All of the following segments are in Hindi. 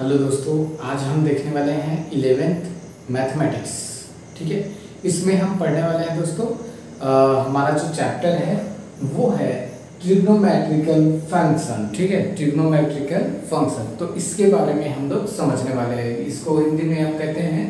हेलो दोस्तों, आज हम देखने वाले हैं 11th मैथमेटिक्स। ठीक है, इसमें हम पढ़ने वाले हैं दोस्तों, हमारा जो चैप्टर है वो है ट्रिग्नोमेट्रिकल फंक्शन। ठीक है, ट्रिग्नोमेट्रिकल फंक्शन, तो इसके बारे में हम लोग समझने वाले हैं। इसको हिंदी में हम कहते हैं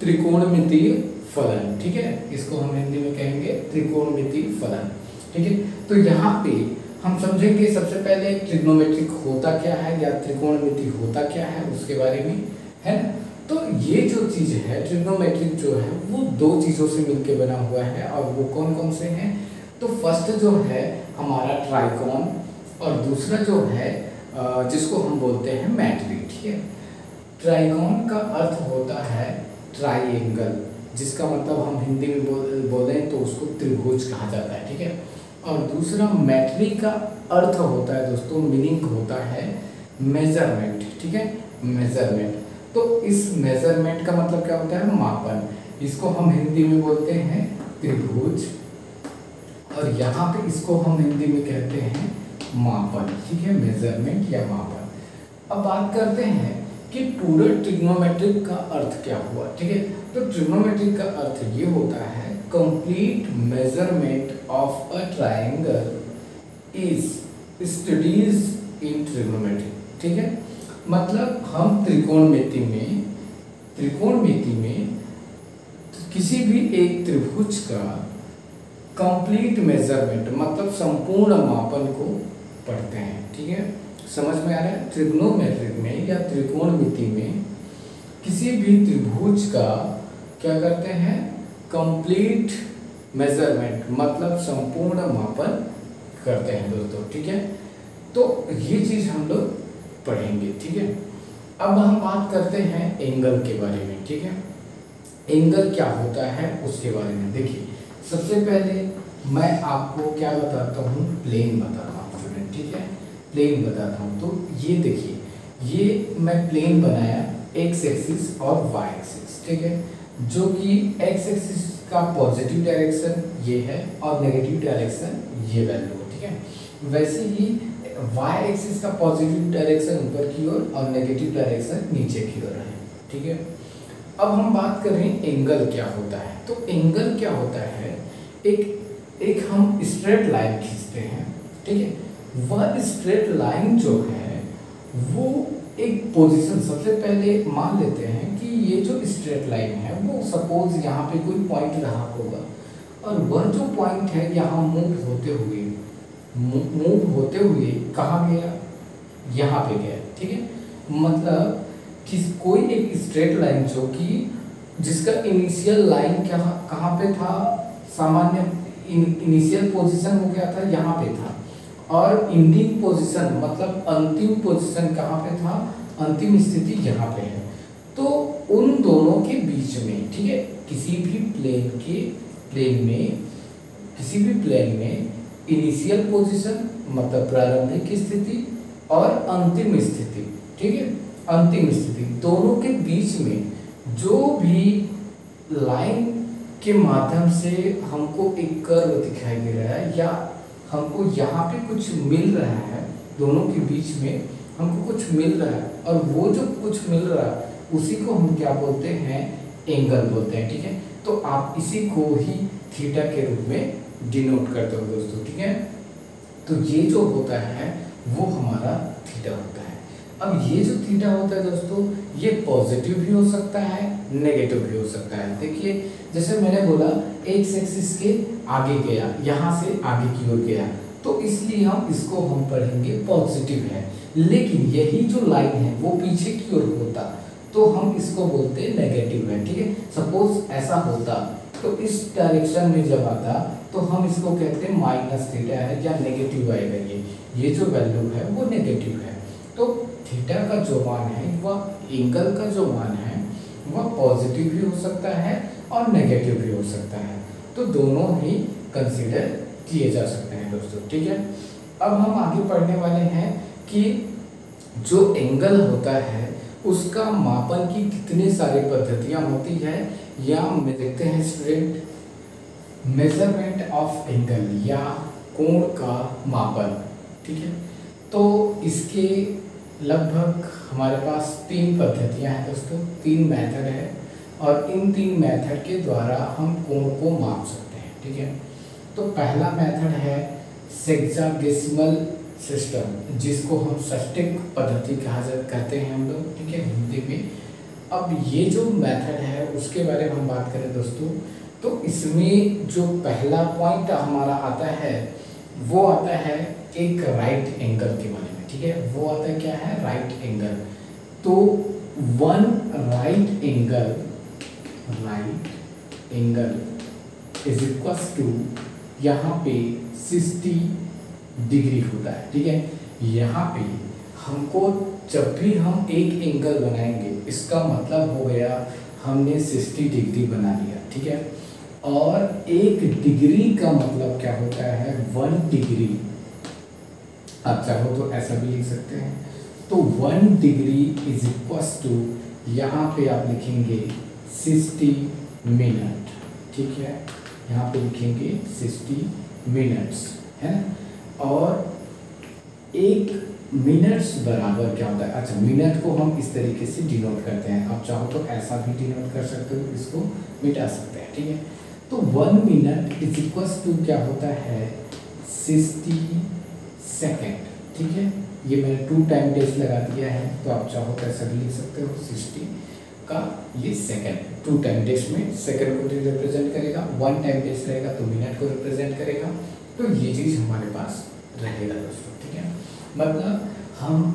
त्रिकोणमितीय फलन। ठीक है, इसको हम हिंदी में कहेंगे त्रिकोणमितीय फलन। ठीक है, तो यहाँ पे हम समझेंगे सबसे पहले ट्रिग्नोमेट्रिक होता क्या है या त्रिकोणमिति होता क्या है उसके बारे में, है ना। तो ये जो चीज़ है ट्रिग्नोमेट्रिक जो है वो दो चीज़ों से मिलके बना हुआ है, और वो कौन कौन से हैं। तो फर्स्ट जो है हमारा ट्राइकोन, और दूसरा जो है जिसको हम बोलते हैं मैट्री। ठीक है, ट्राइकोन का अर्थ होता है ट्राइंगल, जिसका मतलब हम हिंदी में बोलें तो उसको त्रिभुज कहा जाता है। ठीक है, और दूसरा मैट्री का अर्थ होता है दोस्तों, मीनिंग होता है मेजरमेंट। ठीक है, मेजरमेंट, तो इस मेजरमेंट का मतलब क्या होता है, मापन। इसको हम हिंदी में बोलते हैं त्रिभुज, और यहाँ पे इसको हम हिंदी में कहते हैं मापन। ठीक है, मेजरमेंट या मापन। अब बात करते हैं कि पूरा ट्रिग्नोमेट्रिक का अर्थ क्या हुआ। ठीक है, तो ट्रिग्नोमेट्रिक का अर्थ ये होता है complete measurement of a triangle is studies in trigonometry। ठीक है, मतलब हम त्रिकोणमिति में किसी भी एक त्रिभुज का complete measurement मतलब संपूर्ण मापन को पढ़ते हैं। ठीक है, समझ में आ रहा है। ट्रिग्नोमेट्रिक में या त्रिकोणमिति में किसी भी त्रिभुज का क्या करते हैं, कंप्लीट मेजरमेंट मतलब संपूर्ण मापन करते हैं दोस्तों। ठीक है, तो ये चीज़ हम लोग पढ़ेंगे। ठीक है, अब हम बात करते हैं एंगल के बारे में। ठीक है, एंगल क्या होता है उसके बारे में देखिए। सबसे पहले मैं आपको क्या बताता हूँ, प्लेन बताता हूँ स्टूडेंट। ठीक है, प्लेन बताता हूँ। तो ये देखिए, ये मैं प्लेन बनाया एक्स एक्सिस और वाई एक्सिस। ठीक है, जो कि x एक्सिस का पॉजिटिव डायरेक्शन ये है और नेगेटिव डायरेक्शन ये वैल्यू है। ठीक है, वैसे ही y एक्सिस का पॉजिटिव डायरेक्शन ऊपर की ओर और नेगेटिव डायरेक्शन नीचे की ओर है। ठीक है, अब हम बात करें एंगल क्या होता है। तो एंगल क्या होता है, एक हम स्ट्रेट लाइन खींचते हैं। ठीक है, वह स्ट्रेट लाइन जो है वो एक पोजीशन, सबसे पहले मान लेते हैं कि ये जो स्ट्रेट लाइन है वो सपोज यहाँ पे कोई पॉइंट रहा होगा, और वह जो पॉइंट है यहाँ मूव होते हुए कहाँ गया, यहाँ पे गया। ठीक है, मतलब कि कोई एक स्ट्रेट लाइन जो कि जिसका इनिशियल लाइन कहाँ पे था, सामान्य इनिशियल पोजीशन हो गया था, यहाँ पे था, और एंडिंग पोजीशन मतलब अंतिम पोजीशन कहाँ पे था, अंतिम स्थिति यहाँ पे है। तो उन दोनों के बीच में, ठीक है, किसी भी प्लेन में इनिशियल पोजीशन मतलब प्रारंभिक स्थिति और अंतिम स्थिति, ठीक है, अंतिम स्थिति, दोनों के बीच में जो भी लाइन के माध्यम से हमको एक कर्व दिखाई दे रहा है या हमको यहाँ पे कुछ मिल रहा है, दोनों के बीच में हमको कुछ मिल रहा है, और वो जो कुछ मिल रहा है उसी को हम क्या बोलते हैं, एंगल बोलते हैं। ठीक है, तो आप इसी को ही थीटा के रूप में डिनोट करते हो दोस्तों। ठीक है, तो ये जो होता है वो हमारा थीटा होता है। अब ये जो थीटा होता है दोस्तों, ये पॉजिटिव भी हो सकता है, नेगेटिव भी हो सकता है। देखिए, जैसे मैंने बोला एक्स एक्सिस के आगे गया, यहाँ से आगे की ओर गया, तो इसलिए हम इसको हम पढ़ेंगे पॉजिटिव है, लेकिन यही जो लाइन है वो पीछे की ओर होता तो हम इसको बोलते नेगेटिव है। ठीक है, सपोज ऐसा होता तो इस डायरेक्शन में जब आता तो हम इसको कहते माइनस थीटा है या नेगेटिव आएगा। ये जो वैल्यू है वो नेगेटिव है। तो थीटा का जो मान है, वह एंगल का जो मान है वह पॉजिटिव भी हो सकता है और नेगेटिव भी हो सकता है, तो दोनों ही कंसीडर किए जा सकते हैं दोस्तों। ठीक है, अब हम आगे पढ़ने वाले हैं कि जो एंगल होता है उसका मापन की कितने सारे पद्धतियाँ होती है, या हम देखते हैं स्टूडेंट मेजरमेंट ऑफ एंगल या कोण का मापन। ठीक है, तो इसके लगभग हमारे पास तीन पद्धतियां हैं दोस्तों, तीन मेथड है और इन तीन मेथड के द्वारा हम कोण को माप सकते हैं। ठीक है, तो पहला मेथड है सेक्साडेसिमल सिस्टम, जिसको हम षष्टिक पद्धति कहते हैं हम लोग। ठीक है, हिंदी में। अब ये जो मेथड है उसके बारे में हम बात करें दोस्तों, तो इसमें जो पहला पॉइंट हमारा आता है वो आता है एक राइट एंगल के बारे में। ठीक है, वो आता है क्या है, राइट एंगल। तो one right angle is equal to यहाँ पे 60 डिग्री होता है। ठीक है, यहाँ पे हमको जब भी हम एक एंगल बनाएंगे इसका मतलब हो गया हमने 60 डिग्री बना लिया। ठीक है, और 1 डिग्री का मतलब क्या होता है, 1 डिग्री। आप चाहो तो ऐसा भी लिख सकते हैं, तो 1 डिग्री इज इक्वल टू यहाँ पे आप लिखेंगे 60 मिनट। ठीक है, यहाँ पे लिखेंगे 60 मिनट्स है। और 1 मिनट्स बराबर क्या होता है, अच्छा मिनट को हम इस तरीके से डिनोट करते हैं, आप चाहो तो ऐसा भी डिनोट कर सकते हो, इसको मिटा सकते हैं। ठीक है, तो 1 मिनट इज इक्वल टू क्या होता है, 60 सेकेंड। ठीक है, ये मैंने 2 टाइम डेज लगा दिया है, तो आप चाहो तो ऐसा भी लिख सकते हो, 60 का ये सेकेंड, 2 टाइम डेज में सेकेंड को रिप्रेजेंट करेगा, 1 टाइम डेज रहेगा तो मिनट को रिप्रेजेंट करेगा। तो ये चीज़ हमारे पास रहेगा दोस्तों। ठीक है, मतलब हम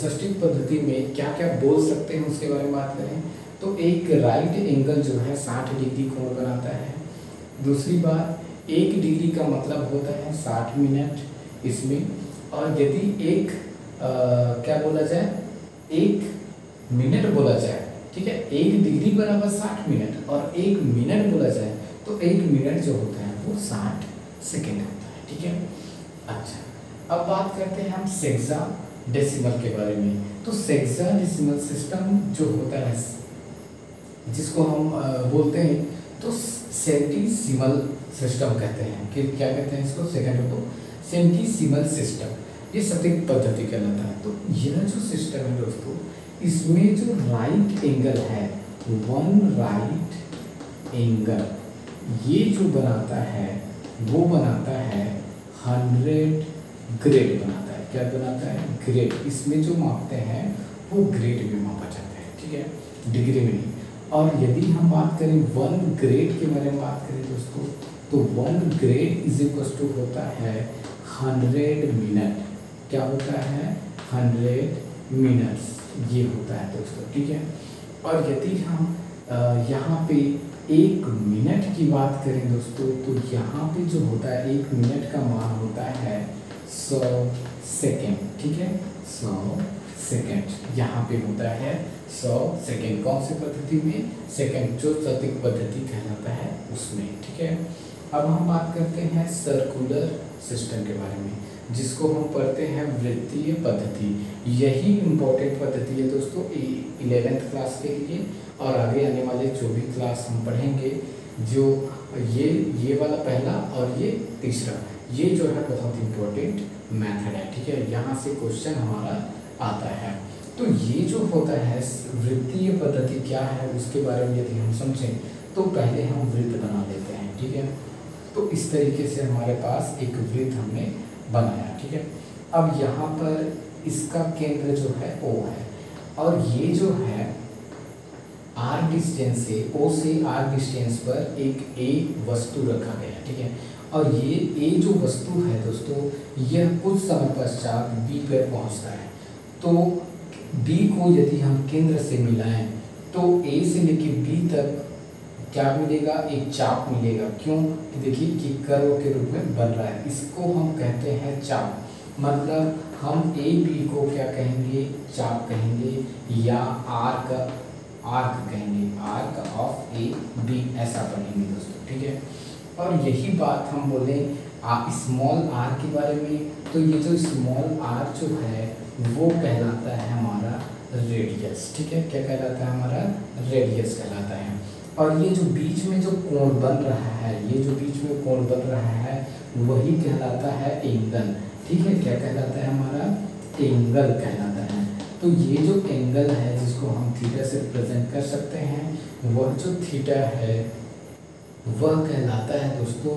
षष्टिक पद्धति में क्या क्या बोल सकते हैं उसके बारे में बात करें तो एक राइट एंगल जो है 60 डिग्री कोण बनाता है। दूसरी बात, 1 डिग्री का मतलब होता है 60 मिनट इसमें। और यदि क्या बोला जाए, 1 मिनट बोला जाए, ठीक है, 1 डिग्री बराबर 60 मिनट, और 1 मिनट बोला जाए तो 1 मिनट जो होता है वो 60 सेकेंड होता है। ठीक है, अच्छा अब बात करते हैं हम सेक्साडेसिमल के बारे में। तो सेक्साडेसिमल सिस्टम जो होता है, जिसको हम बोलते हैं तो सेंटीसिमल सिस्टम कहते हैं, कि क्या कहते हैं इसको, सेकंड को सेंटीसिमल सिस्टम, ये षष्टिक पद्धति कहलाता है। तो यह जो सिस्टम है दोस्तों, इसमें जो राइट एंगल है, 1 राइट एंगल ये जो बनाता है वो बनाता है 100 ग्रेड बनाता है। क्या बनाता है, ग्रेड। इसमें जो मापते हैं वो ग्रेड में मापा जाता है। ठीक है, डिग्री में नहीं। और यदि हम बात करें 1 ग्रेड के बारे में बात करें दोस्तों, तो 1 ग्रेड इज इक्वल टू होता है 100 मिनट। क्या होता है, 100 मिनट्स ये होता है दोस्तों। ठीक है, और यदि हम यहाँ पे 1 मिनट की बात करें दोस्तों, तो यहाँ पे जो होता है 1 मिनट का मान होता है 100 सेकेंड। ठीक है, 100 सेकेंड यहाँ पे होता है 100 सेकेंड। कौन सी पद्धति में, सेकेंड, जो षष्टिक पद्धति कहलाता है उसमें। ठीक है, अब हम बात करते हैं सर्कुलर सिस्टम के बारे में, जिसको हम पढ़ते हैं वृत्तीय पद्धति। यही इम्पोर्टेंट पद्धति है दोस्तों 11th क्लास के लिए, और आगे आने वाले जो भी क्लास हम पढ़ेंगे, जो ये वाला पहला और ये तीसरा, ये जो है बहुत इम्पोर्टेंट मैथड है। ठीक है, यहाँ से क्वेश्चन हमारा आता है। तो ये जो होता है वृत्तीय पद्धति क्या है उसके बारे में यदि हम समझें तो पहले हम वृत्त बना लेते हैं। ठीक है, तो इस तरीके से हमारे पास एक वृत्त हमने बनाया। ठीक है, अब यहाँ पर इसका केंद्र जो है O है, और ये जो है R डिस्टेंस से, O से R डिस्टेंस पर एक A वस्तु रखा गया। ठीक है, और ये A जो वस्तु है दोस्तों, यह कुछ समय पश्चात B पर पहुँचता है। तो B को यदि हम केंद्र से मिलाएं तो A से लेकर B तक क्या मिलेगा, एक चाप मिलेगा। क्यों, देखिए कि कर्व के रूप में बन रहा है, इसको हम कहते हैं चाप। मतलब हम ए बी को क्या कहेंगे, चाप कहेंगे, या आर्क कहेंगे, आर्क ऑफ ए बी ऐसा बनेंगे दोस्तों। ठीक है, और यही बात हम बोले स्मॉल आर के बारे में, तो ये जो स्मॉल आर जो है वो कहलाता है हमारा रेडियस। ठीक है, क्या कहलाता है, हमारा रेडियस कहलाता है। और ये जो बीच में जो कोण बन रहा है, ये जो बीच में कोण बन रहा है वही कहलाता है एंगल। ठीक है, क्या कहलाता है, हमारा एंगल कहलाता है। तो ये जो एंगल है जिसको हम थीटा से रिप्रेजेंट कर सकते हैं, वह जो थीटा है वह कहलाता है दोस्तों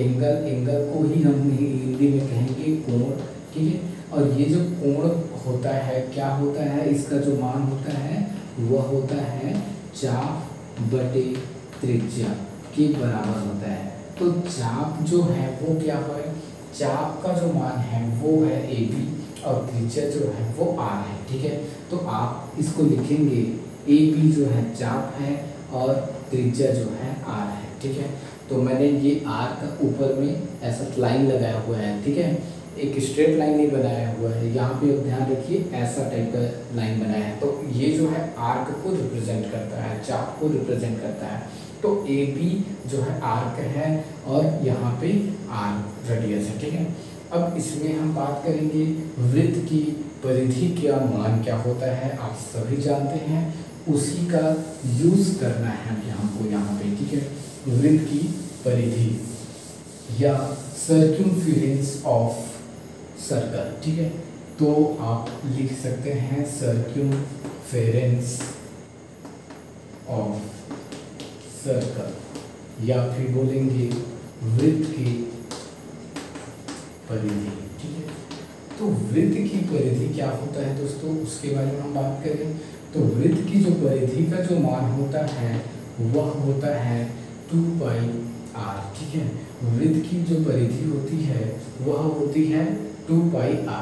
एंगल। एंगल को ही हम हिंदी में कहेंगे कोण, ठीक है। और ये जो कोण होता है क्या होता है, इसका जो मान होता है वह होता है चाप बटे त्रिज्या के बराबर होता है। तो चाप जो है वो क्या है, चाप का जो मान है वो है ए बी और त्रिज्या जो है वो आर है, ठीक है। तो आप इसको लिखेंगे ए बी जो है चाप है और त्रिज्या जो है आर है, ठीक है। तो मैंने ये आर का ऊपर में ऐसा लाइन लगाया हुआ है, ठीक है, एक स्ट्रेट लाइन नहीं बनाया हुआ है। यहाँ पे ध्यान रखिए ऐसा टाइप का लाइन बनाया है। तो ये जो है आर्क को रिप्रेजेंट करता है, चाप को रिप्रेजेंट करता है। तो ए बी जो है आर्क है और यहाँ पे आर रेडियस है, ठीक है। अब इसमें हम बात करेंगे वृत्त की परिधि का मान क्या होता है, आप सभी जानते हैं, उसी का यूज करना है हमको यहाँ पे, ठीक है। वृत्त की परिधि या सर्कमफेरेंस ऑफ सर्कल, ठीक है। तो आप लिख सकते हैं सर्कमफेरेंस ऑफ सर्कल या फिर बोलेंगे वृत्त की परिधि, ठीक है। तो वृत्त की परिधि क्या होता है दोस्तों, उसके बारे में हम बात करें तो वृत्त की जो परिधि का जो मान होता है वह होता है 2 पाई r, ठीक है। वृत्त की जो परिधि होती है वह होती है 2 पाई r।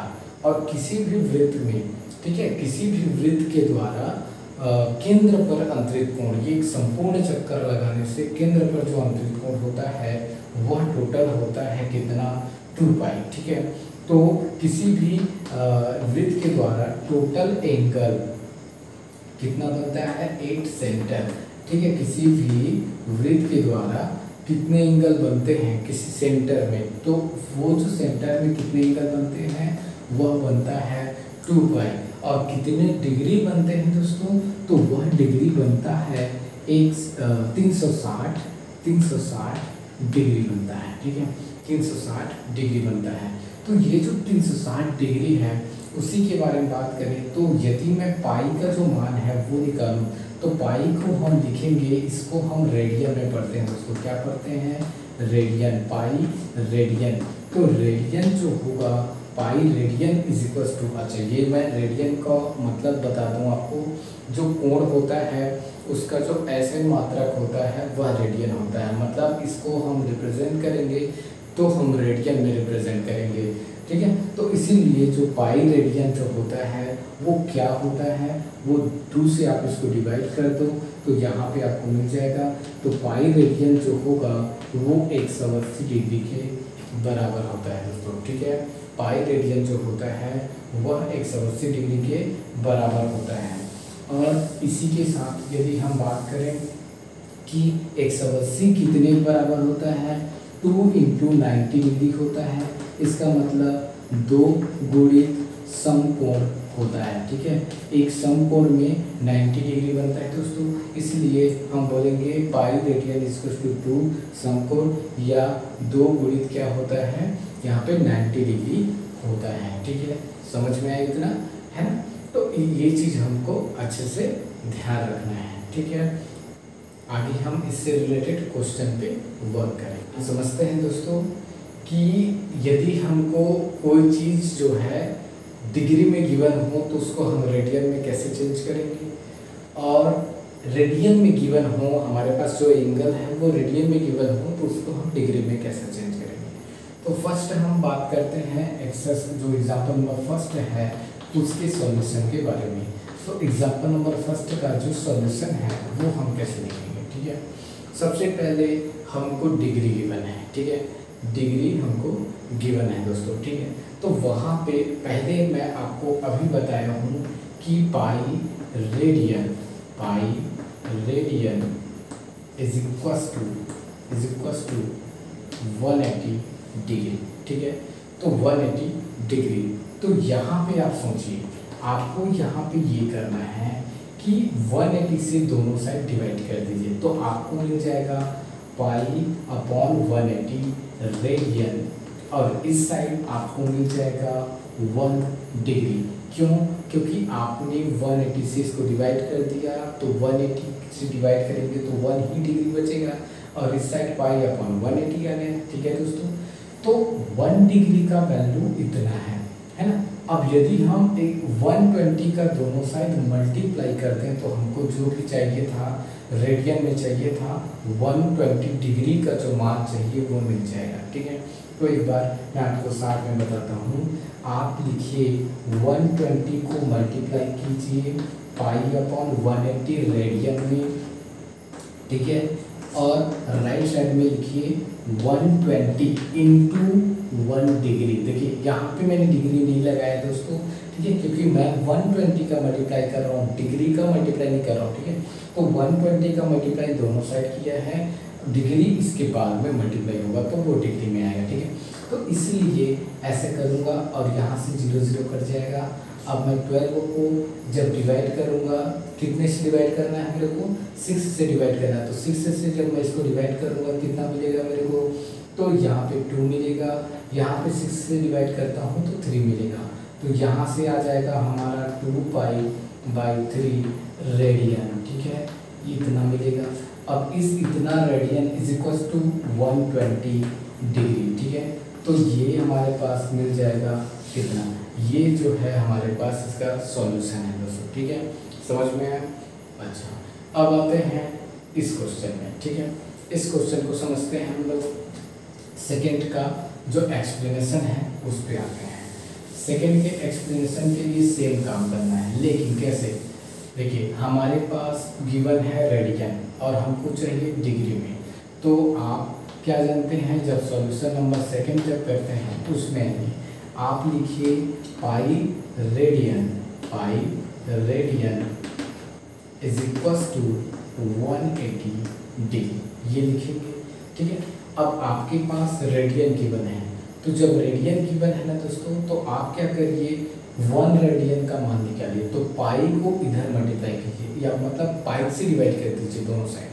और किसी भी वृत्त में, ठीक है, किसी भी वृत्त के द्वारा केंद्र पर अंतरित कोण, ये एक संपूर्ण चक्कर लगाने से केंद्र पर जो अंतरित कोण होता है वह टोटल होता है कितना, 2 पाई, ठीक है। तो किसी भी वृत्त के द्वारा टोटल एंगल कितना बनता है, 8 सेंटर, ठीक है। किसी भी वृत्त के द्वारा कितने एंगल बनते हैं किसी सेंटर में, तो वो जो सेंटर में कितने एंगल बनते हैं वह बनता है 2 पाई। और कितने डिग्री बनते हैं दोस्तों, तो वह डिग्री बनता है 360 डिग्री बनता है, ठीक है, 360 डिग्री बनता है। तो ये जो 360 डिग्री है उसी के बारे में बात करें तो यदि मैं पाई का जो मान है वो निकालूं तो पाई को हम लिखेंगे, इसको हम रेडियन में पढ़ते हैं दोस्तों, क्या पढ़ते हैं, रेडियन, पाई रेडियन। तो रेडियन जो होगा, pi radian is equal to, अच्छा ये मैं रेडियन का मतलब बता दूं आपको, जो कोण होता है उसका जो ऐसे मात्रक होता है वह रेडियन होता है। मतलब इसको हम रिप्रेजेंट करेंगे तो हम रेडियन में रिप्रेजेंट करेंगे, ठीक है। तो इसीलिए जो पाई रेडियन जो होता है वो क्या होता है, वो 2 से आप इसको डिवाइड कर दो तो यहाँ पे आपको मिल जाएगा। तो पाई रेडियन जो होगा वो 180 डिग्री के बराबर होता है दोस्तों, ठीक है। पाई रेडियन जो होता है वह 180 डिग्री के बराबर होता है। और इसी के साथ यदि हम बात करें कि 180 कितने बराबर होता है, 2 × 90 डिग्री होता है, इसका मतलब 2 गुणित समकोण होता है, ठीक है। एक समकोण में 90 डिग्री बनता है दोस्तों, इसलिए हम बोलेंगे pi radian is equal to 2 समकोण या 2 गुणित क्या होता है यहाँ पे 90 डिग्री होता है, ठीक है। समझ में आया इतना, है ना। तो ये चीज़ हमको अच्छे से ध्यान रखना है, ठीक है। आगे हम इससे रिलेटेड क्वेश्चन पे वर्क करें। समझते हैं दोस्तों कि यदि हमको कोई चीज़ जो है डिग्री में गिवन हो तो उसको हम रेडियन में कैसे चेंज करेंगे, और रेडियन में गिवन हो हमारे पास जो एंगल है वो रेडियन में गिवन हो तो उसको हम डिग्री में कैसे चेंज करेंगे। तो फर्स्ट हम बात करते हैं एग्जाम्पल नंबर फर्स्ट है उसके सॉल्यूशन के बारे में। तो एग्जाम्पल नंबर फर्स्ट का जो सॉल्यूशन है वो हम कैसे लिखेंगे, ठीक है। सबसे पहले हमको डिग्री गिवन है, ठीक है, डिग्री हमको गिवन है दोस्तों, ठीक है। तो वहाँ पे पहले मैं आपको अभी बताया हूँ कि pi radian is equal to 180 degree, ठीक है। तो 180 डिग्री, तो यहाँ पे आप सोचिए, आपको यहाँ पे ये करना है कि 180 से दोनों साइड डिवाइड कर दीजिए तो आपको मिल जाएगा पाई अपॉन 180 रेडियन, और इस साइड आपको मिल जाएगा 1 डिग्री। क्यों, क्योंकि आपने 180 से इसको डिवाइड कर दिया तो 180 से डिवाइड करेंगे तो 1 ही डिग्री बचेगा और इस साइड पाई अपॉन 180 आना है। ठीक है दोस्तों, तो 1 डिग्री का वैल्यू इतना है ना। अब यदि हम एक 120 का दोनों साइड मल्टीप्लाई करते हैं तो हमको जो भी चाहिए था रेडियन में चाहिए था 120 डिग्री का जो मान चाहिए वो मिल जाएगा। ठीक है, तो एक बार मैं आपको साथ में बताता हूँ। आप लिखिए 120 को मल्टीप्लाई कीजिए पाई अपॉन 180 रेडियन में। ठीक है, और राइट साइड में लिखिए 120 इंटू 1 डिग्री। देखिए यहाँ पे मैंने डिग्री नहीं लगाया दोस्तों, ठीक है, क्योंकि मैं 120 का मल्टीप्लाई कर रहा हूँ, डिग्री का मल्टीप्लाई नहीं कर रहा हूँ। ठीक है, तो 120 का मल्टीप्लाई दोनों साइड किया है, डिग्री इसके बाद में मल्टीप्लाई होगा तो वो डिग्री में आएगा। ठीक है, तो इसलिए ऐसे करूँगा और यहाँ से 0 0 कट जाएगा। अब मैं 12 को जब डिवाइड करूँगा, कितने से डिवाइड करना है मेरे को? 6 से डिवाइड करना है। तो 6 से जब मैं इसको डिवाइड करूँगा कितना मिलेगा मेरे को? तो यहाँ पे 2 मिलेगा, यहाँ पे 6 से डिवाइड करता हूँ तो 3 मिलेगा। तो यहाँ से आ जाएगा हमारा 2π/3 रेडियन। ठीक है, इतना मिलेगा। अब इस इतना radian is equal to 120 degree. ठीक है, तो ये हमारे पास मिल जाएगा कितना, ये जो है हमारे पास इसका सॉल्यूशन है दोस्तों। ठीक है, समझ में आया? अच्छा, अब आते हैं इस क्वेश्चन में। ठीक है, इस क्वेश्चन को समझते हैं हम लोग। सेकेंड का जो एक्सप्लेनेशन है उस पर आते हैं। सेकेंड के एक्सप्लेनेशन के लिए सेम काम करना है, लेकिन कैसे? देखिए हमारे पास गिवन है रेडियन और हमको चाहिए डिग्री में। तो आप क्या जानते हैं, जब सॉल्यूशन नंबर सेकेंड जब करते हैं तो उसमें आप लिखिए pi radian is equal to 180 degree, ये लिखेंगे। ठीक है, अब आपके पास रेडियन गिवन है, तो जब रेडियन गिवन है ना दोस्तों, तो आप क्या करिए 1 रेडियन का मान निकालिए। तो पाई को इधर मल्टीप्लाई कीजिए या मतलब पाई से डिवाइड कर दीजिए दोनों साइड।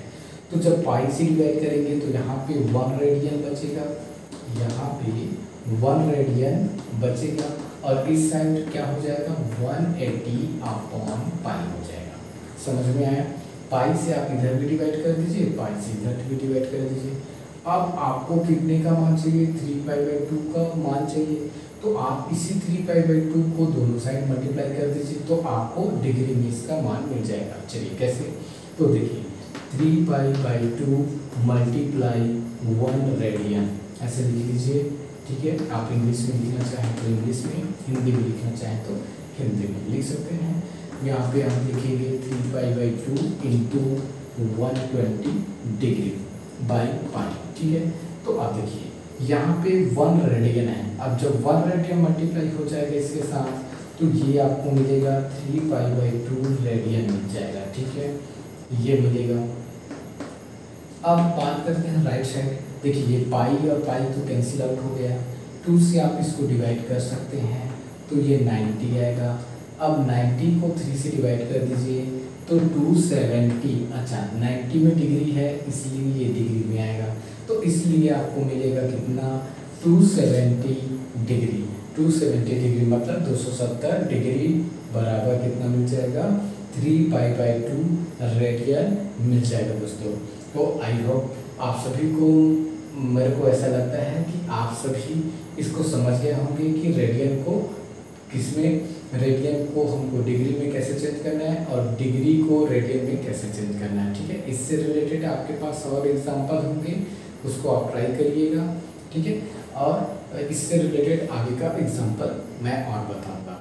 तो जब पाई से डिवाइड करेंगे तो यहाँ पे 1 रेडियन बचेगा, यहाँ पे 1 रेडियन बचेगा और इस साइड क्या हो जाएगा 180/π हो जाएगा। समझ में आया? पाई से आप इधर भी डिवाइड कर दीजिए, पाई से इधर भी डिवाइड कर दीजिए। अब आपको कितने का मान चाहिए? 3π/2 का मान चाहिए। तो आप इसी 3π/2 को दोनों साइड मल्टीप्लाई कर दीजिए तो आपको डिग्री में इसका मान मिल जाएगा। चलिए कैसे, तो देखिए 3π/2 मल्टीप्लाई 1 रेडियन, ऐसे लिख लीजिए। ठीक है, आप इंग्लिश में लिखना चाहें तो इंग्लिश में, हिंदी में लिखना चाहें तो हिंदी में लिख सकते हैं। यहाँ पे हम लिखेंगे 3π/2 इंटू 120 डिग्री/π। ठीक है, तो आप देखिए यहाँ पे 1 रेडियन है। अब जब 1 रेडियन मल्टीप्लाई हो जाएगा इसके साथ तो ये आपको मिलेगा 3π/2 रेडियन मिल जाएगा। ठीक है, ये मिलेगा। अब बात करते हैं राइट साइड। देखिए ये पाई और पाई तो कैंसिल आउट हो गया, 2 से आप इसको डिवाइड कर सकते हैं तो ये 90 आएगा। अब 90 को 3 से डिवाइड कर दीजिए तो 270। अच्छा, 90 में डिग्री है इसलिए ये डिग्री में आएगा, तो इसलिए आपको मिलेगा कितना 270 डिग्री। 270 डिग्री मतलब 270 डिग्री बराबर कितना मिल जाएगा? 3π/2 रेडियन मिल जाएगा दोस्तों। तो आई होप आप सभी को, मेरे को ऐसा लगता है कि आप सभी इसको समझ गए होंगे कि रेडियन को किसमें, रेडियन को हमको डिग्री में कैसे चेंज करना है और डिग्री को रेडियन में कैसे चेंज करना है। ठीक है, इससे रिलेटेड आपके पास और एग्जाम्पल होंगे, उसको आप ट्राई करिएगा। ठीक है, और इससे रिलेटेड आगे का एग्जाम्पल मैं और बताऊंगा।